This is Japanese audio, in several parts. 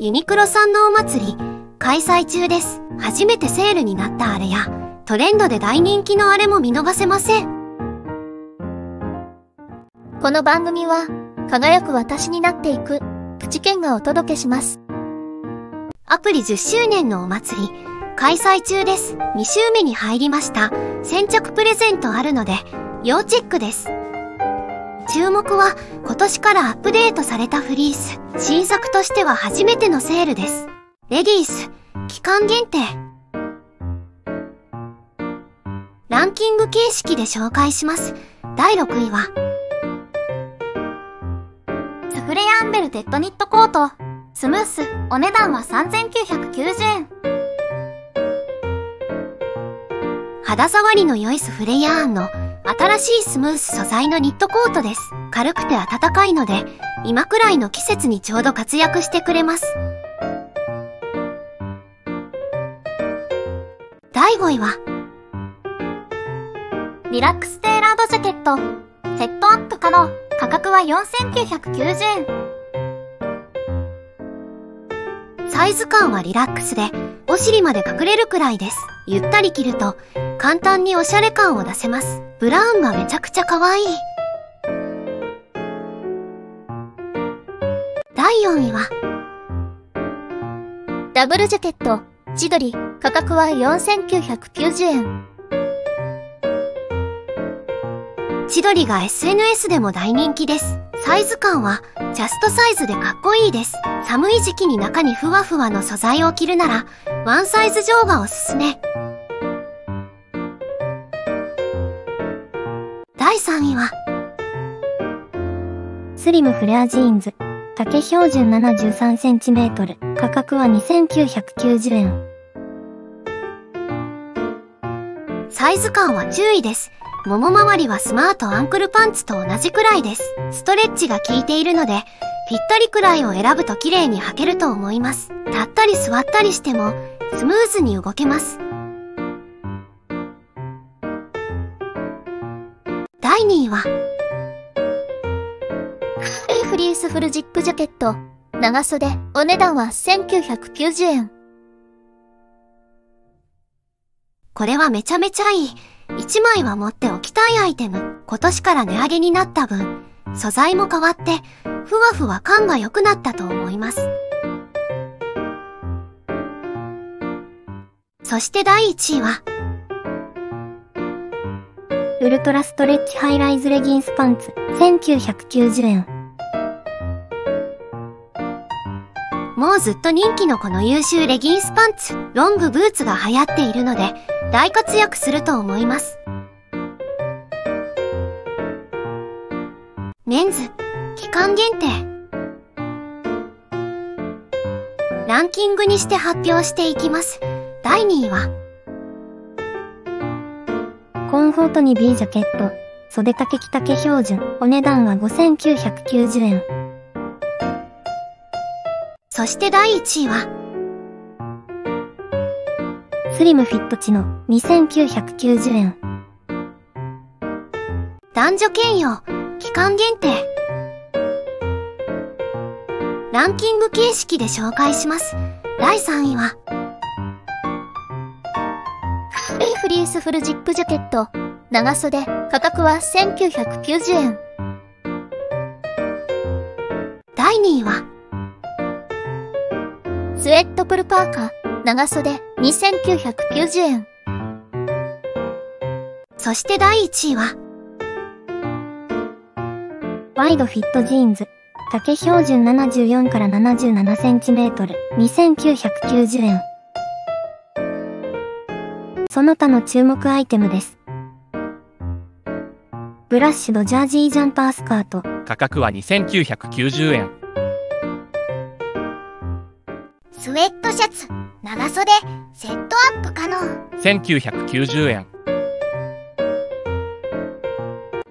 ユニクロさんのお祭り開催中です。初めてセールになったあれやトレンドで大人気のあれも見逃せません。この番組は輝く私になっていくプチケンがお届けします。アプリ10周年のお祭り開催中です。2週目に入りました。先着プレゼントあるので要チェックです。注目は今年からアップデートされたフリース。新作としては初めてのセールです。レディース期間限定。ランキング形式で紹介します。第6位はスフレアンベルテッドニットコートスムース。お値段は3990円。肌触りの良いスフレヤーンの新しいスムース素材のニットコートです。軽くて暖かいので、今くらいの季節にちょうど活躍してくれます。第5位は、リラックステーラードジャケット、セットアップ可能。価格は4990円。サイズ感はリラックスで、お尻まで隠れるくらいです。ゆったり着ると、簡単におしゃれ感を出せます。ブラウンがめちゃくちゃ可愛い。第4位はダブルジャケット千鳥。価格は4990円。千鳥が SNS でも大人気です。サイズ感はジャストサイズでかっこいいです。寒い時期に中にふわふわの素材を着るならワンサイズ上がおすすめ。第3位はスリムフレアジーンズ丈標準 73cm。 価格は2990円。サイズ感は注意です。もも周りはスマートアンクルパンツと同じくらいです。ストレッチが効いているのでぴったりくらいを選ぶと綺麗に履けると思います。立ったり座ったりしてもスムーズに動けます。第2位はフリースフルジップジャケット長袖。お値段は1990円。これはめちゃめちゃいい。1枚は持っておきたいアイテム。今年から値上げになった分素材も変わってふわふわ感が良くなったと思います。そして第1位はウルトラストレッチハイライズレギンスパンツ1990円。もうずっと人気のこの優秀レギンスパンツ、ロングブーツが流行っているので大活躍すると思います。メンズ期間限定。ランキングにして発表していきます。第2位はコンフォートに B ジャケット袖丈着丈標準。お値段は5990円。そして第1位はスリムフィットチノ2990円。男女兼用期間限定。ランキング形式で紹介します。第3位はフリースフルジップジャケット長袖。価格は1990円。第2位はスウェットプルパーカー長袖2990円。そして第1位はワイドフィットジーンズ丈標準 74〜77cm 2990円。その他の注目アイテムです。ブラッシュドジャージージャンパースカート。価格は2990円。スウェットシャツ、長袖、セットアップ可能。1990円。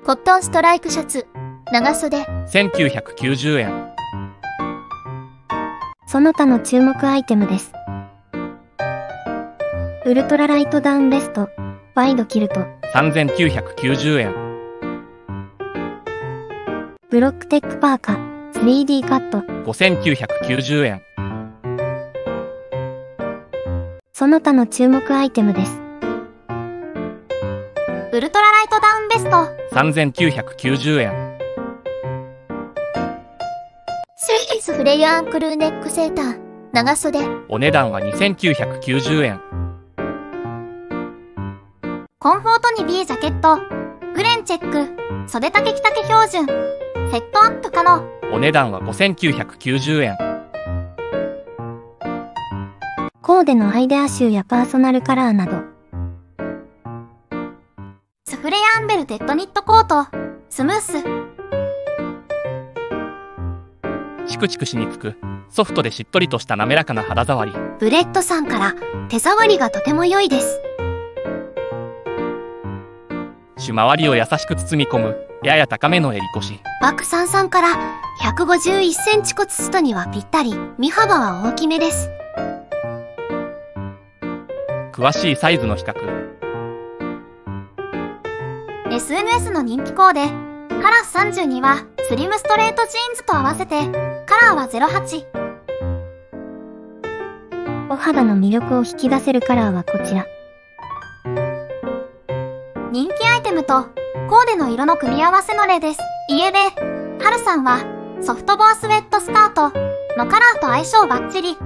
コットンストライクシャツ、長袖。1990円。その他の注目アイテムです。ウルトラライトダウンベストワイドキルト3990円。ブロックテックパーカー 3D カット5990円。その他の注目アイテムです。ウルトラライトダウンベスト3990円、スイスフレイアンクルーネックセーター長袖、お値段は2990円。コンフォートに B ジャケットグレンチェック袖丈着丈標準セットアップ可能、お値段は5990円。コーデのアイデア集やパーソナルカラーなど、スフレアンベルテッドニットコートスムース、チクチクしにくくソフトでしっとりとした滑らかな肌触り、ブレッドさんから手触りがとても良いです。シュマワリを優しく包み込むやや高めの襟腰、バクさんさんから151センチ骨ストにはぴったり、身幅は大きめです。詳しいサイズの比較、 SNS の人気コーデカラス32はスリムストレートジーンズと合わせてカラーは08。お肌の魅力を引き出せるカラーはこちら。人気アイテムとコーデの色の組み合わせの例です。家で、ハルさんはソフトボースウェットスカートのカラーと相性バッチリ。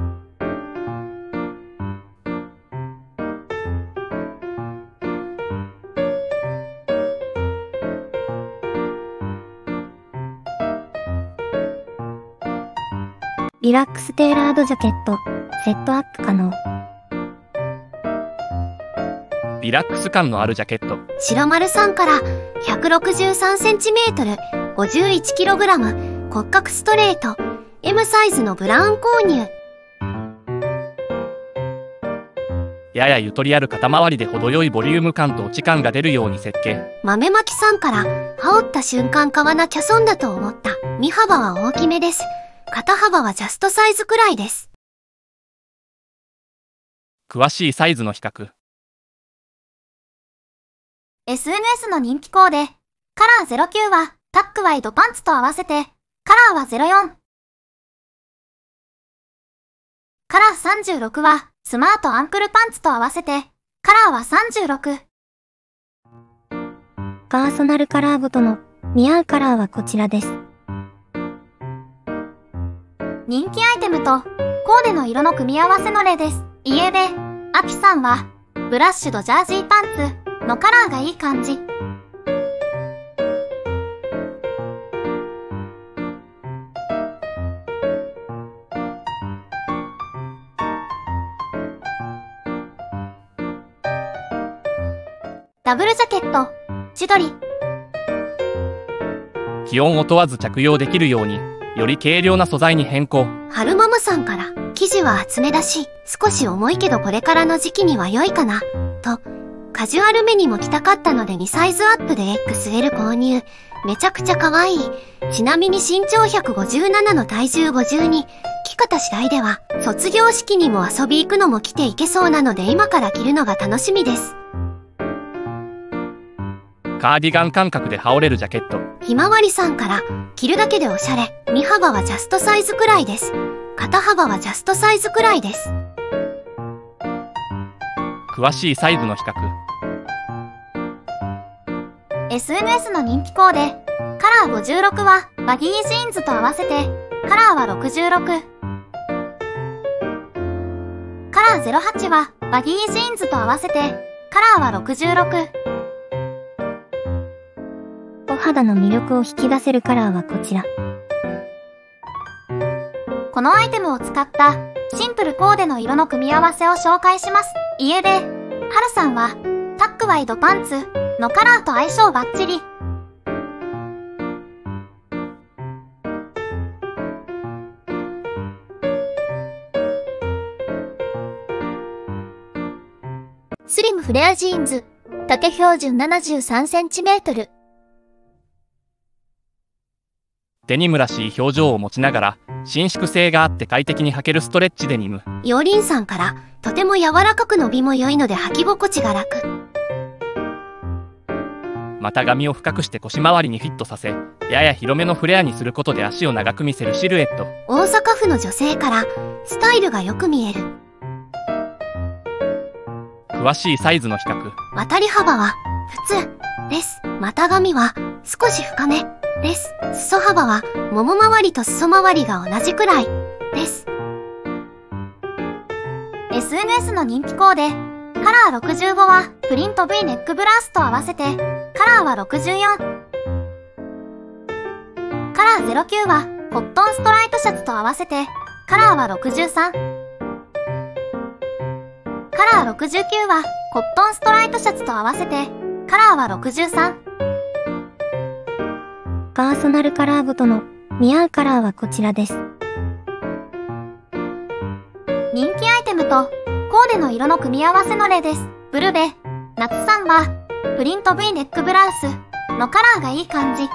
リラックステーラードジャケットセットアップ可能、リラックス感のあるジャケット、白丸さんから163cm 51kg 骨格ストレート M サイズのブラウン購入、ややゆとりある肩周りで程よいボリューム感と落ち感が出るように設計。豆巻さんから羽織った瞬間買わなきゃ損だと思った、身幅は大きめです、肩幅はジャストサイズくらいです。詳しいサイズの比較、 SNS の人気コーデカラー09はタックワイドパンツと合わせてカラーは04、カラー36はスマートアンクルパンツと合わせてカラーは36。パーソナルカラーごとの似合うカラーはこちらです。人気アイテムとコーデの色の組み合わせの例です。家で、アキさんはブラッシュドジャージーパンツのカラーがいい感じ。ダブルジャケット、千鳥。気温を問わず着用できるように。より軽量な素材に変更。はるままさんから、生地は厚めだし、少し重いけどこれからの時期には良いかな、と、カジュアルめにも着たかったので2サイズアップで XL 購入。めちゃくちゃ可愛い。ちなみに身長157の体重52。着方次第では、卒業式にも遊び行くのも着ていけそうなので今から着るのが楽しみです。カーディガン感覚で羽織れるジャケット。ひまわりさんから、着るだけでおしゃれ。身幅はジャストサイズくらいです。肩幅はジャストサイズくらいです。詳しいサイズの比較。SNS の人気コーデ、カラー56はバギージーンズと合わせて、カラーは66。カラー08はバギージーンズと合わせて、カラーは66。肌の魅力を引き出せるカラーはこちら。このアイテムを使ったシンプルコーデの色の組み合わせを紹介します。家で、はるさんはタックワイドパンツのカラーと相性バッチリ。スリムフレアジーンズ丈標準 73cm、デニムらしい表情を持ちながら伸縮性があって快適に履けるストレッチデニム。ヨリンさんからとても柔らかく伸びも良いので履き心地が楽、また髪を深くして腰回りにフィットさせやや広めのフレアにすることで足を長く見せるシルエット。大阪府の女性からスタイルがよく見える。詳しいサイズの比較。渡り幅は普通です。股上は少し深めです。裾幅はもも周りと裾周りが同じくらいです。SNS の人気項でカラー65はプリント V ネックブラウスと合わせてカラーは64。カラー09はコットンストライトシャツと合わせてカラーは63。カラー69はコットンストライトシャツと合わせてカラーは63。パーソナルカラーごとの似合うカラーはこちらです。人気アイテムとコーデの色の組み合わせの例です。ブルベ、夏さんはプリント V ネックブラウスのカラーがいい感じ。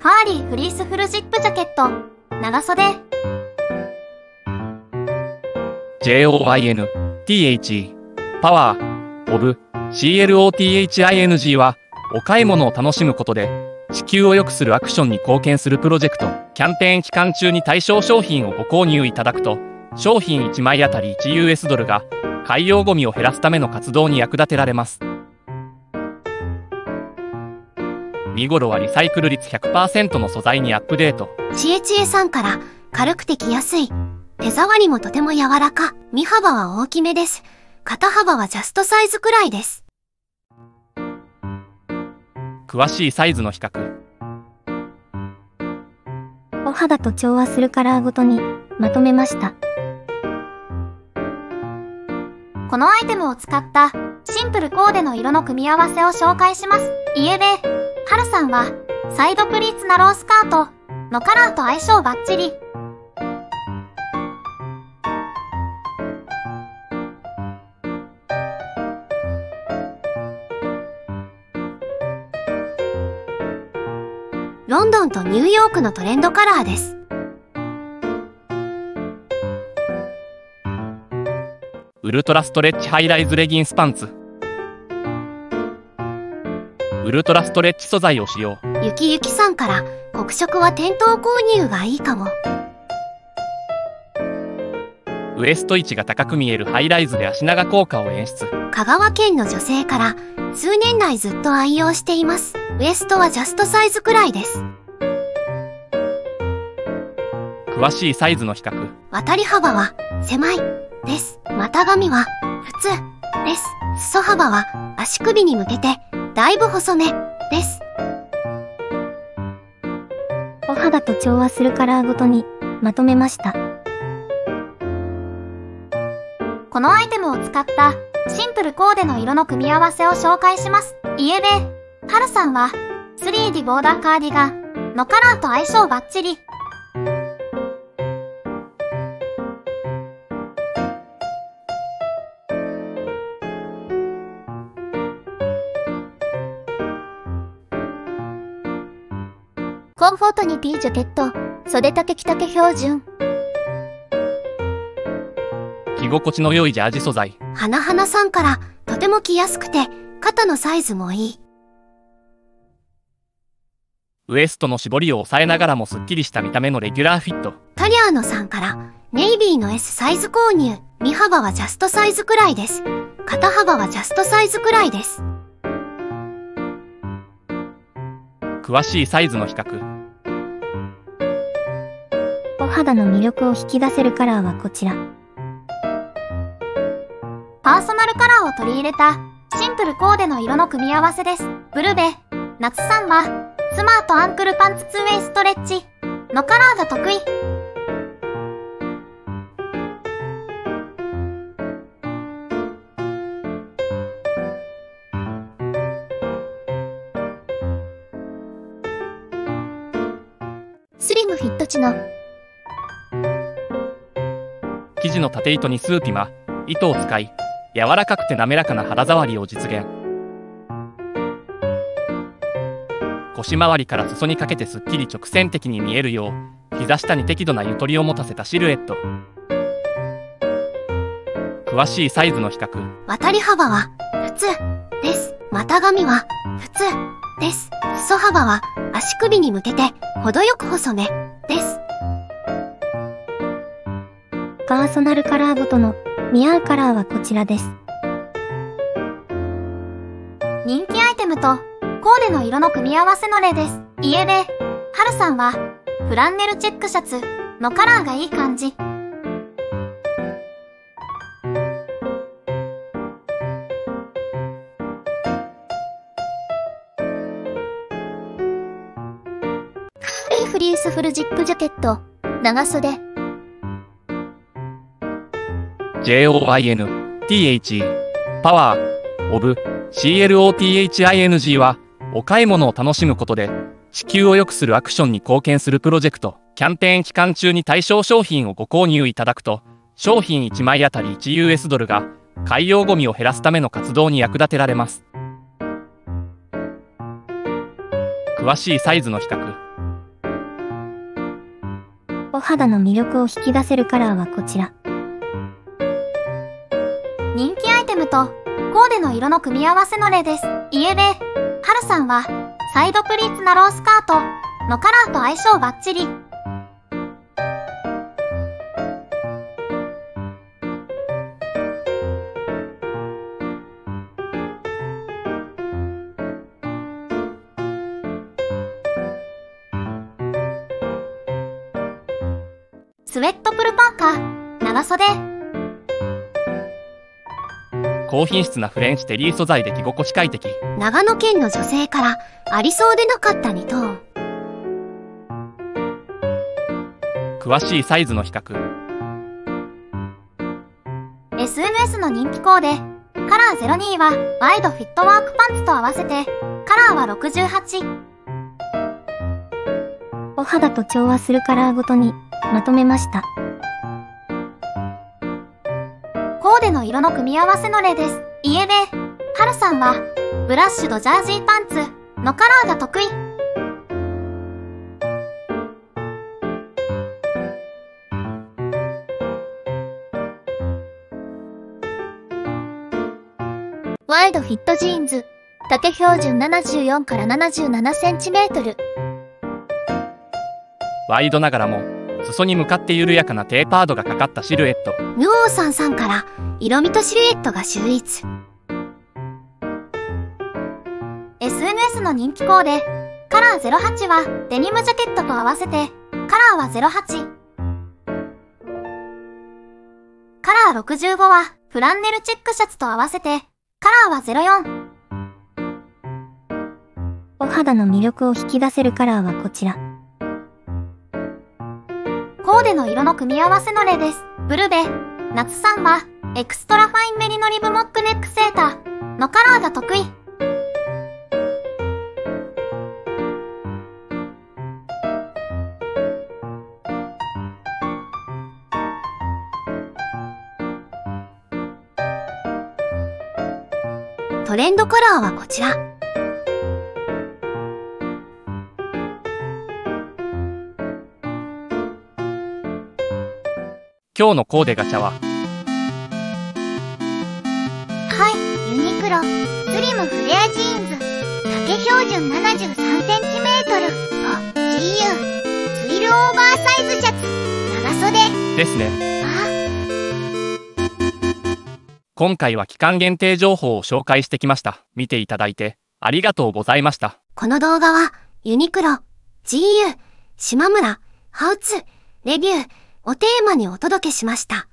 ファーリーフリースフルジップジャケット、長袖。JOINTHE Power of CLOTHING は、お買い物を楽しむことで、地球を良くするアクションに貢献するプロジェクト。キャンペーン期間中に対象商品をご購入いただくと、商品1枚あたり$1が、海洋ゴミを減らすための活動に役立てられます。見頃はリサイクル率 100% の素材にアップデート。ちえちえさんから、軽くて着やすい。手触りもとても柔らか。身幅は大きめです。肩幅はジャストサイズくらいです。詳しいサイズの比較。お肌と調和するカラーごとにまとめました。このアイテムを使ったシンプルコーデの色の組み合わせを紹介します。イエベ。ハルさんは、サイドプリーツなロースカートのカラーと相性バッチリ。ロンドンとニューヨークのトレンドカラーです。ウルトラストレッチハイライズレギンスパンツ。ウルトラストレッチ素材を使用。ゆきゆきさんから、黒色は店頭購入がいいかも。ウエスト位置が高く見えるハイライズで足長効果を演出。香川県の女性から、数年来ずっと愛用しています。ウエストはジャストサイズくらいです。詳しいサイズの比較。渡り幅は、狭い、です。股上は、普通、です。裾幅は、足首に向けて、だいぶ細めです。お肌と調和するカラーごとにまとめました。このアイテムを使ったシンプルコーデの色の組み合わせを紹介します。イエベ、ハルさんは 3D ボーダーカーディガンのカラーと相性バッチリ。コンフォートに P ジャケット、袖丈着丈標準。着心地の良いジャージ素材。花々さんから、とても着やすくて、肩のサイズもいい。ウエストの絞りを抑えながらもすっきりした見た目のレギュラーフィット。タリアーノさんから、ネイビーの S サイズ購入。身幅はジャストサイズくらいです。肩幅はジャストサイズくらいです。詳しいサイズの比較。お肌の魅力を引き出せるカラーはこちら。パーソナルカラーを取り入れたシンプルコーデの色の組み合わせです。ブルベ、夏さんはスマートアンクルパンツツーウェイストレッチのカラーが得意。スリムフィット地の生地の縦糸に数ピマ糸を使い、柔らかくて滑らかな肌触りを実現。腰回りから裾にかけてすっきり直線的に見えるよう、膝下に適度なゆとりを持たせたシルエット。詳しいサイズの比較。渡り幅は普通です。股上は普通です。裾幅は足首に向けて程よく細めです。パーソナルカラーごとの見合うカラーはこちらです。人気アイテムとコーデの色の組み合わせの例です。家で、はるさんはフランネルチェックシャツのカラーがいい感じ。フリースフルジップジャケット、長袖。JOINTHE パワーオブ CLOTHING は、お買い物を楽しむことで、地球を良くするアクションに貢献するプロジェクト、キャンペーン期間中に対象商品をご購入いただくと、商品1枚あたり$1ドルが、海洋ゴミを減らすための活動に役立てられます。詳しいサイズの比較。お肌の魅力を引き出せるカラーはこちら。人気アイテムとコーデの色の組み合わせの例です。家で、はるさんはサイドプリーツなロースカートのカラーと相性バッチリ。スウェットプルパーカー、長袖。高品質なフレンチテリー素材で着心地快適。長野県の女性からありそうでなかった2等。詳しいサイズの比較。SNS の人気コーデ、カラー02はワイドフィットワークパンツと合わせて、カラーは68。お肌と調和するカラーごとに、まとめました。コーデの色の組み合わせの例です。家で、はるさんは、ブラッシュドジャージーパンツのカラーが得意。ワイドフィットジーンズ、丈標準74から77センチメートル。ワイドながらも、裾に向かって緩やかなテーパードがかかったシルエット。ヌオーさんさんから色味とシルエットが秀逸。 SNS の人気コーデ、カラー08はデニムジャケットと合わせてカラーは08。カラー65はフランネルチェックシャツと合わせてカラーは04。お肌の魅力を引き出せるカラーはこちら。コーデの色の組み合わせの例です。ブルベ、夏さんは、エクストラファインメリノリブモックネックセーターのカラーが得意。トレンドカラーはこちら。今日のコーデガチャは、はい、ユニクロ、スリムフレアジーンズ、丈標準73センチメートルと GU、ツイルオーバーサイズシャツ、長袖ですね。今回は期間限定情報を紹介してきました。見ていただいてありがとうございました。この動画は、ユニクロ、GU、島村、ハウツ、レビュー、をテーマにお届けしました。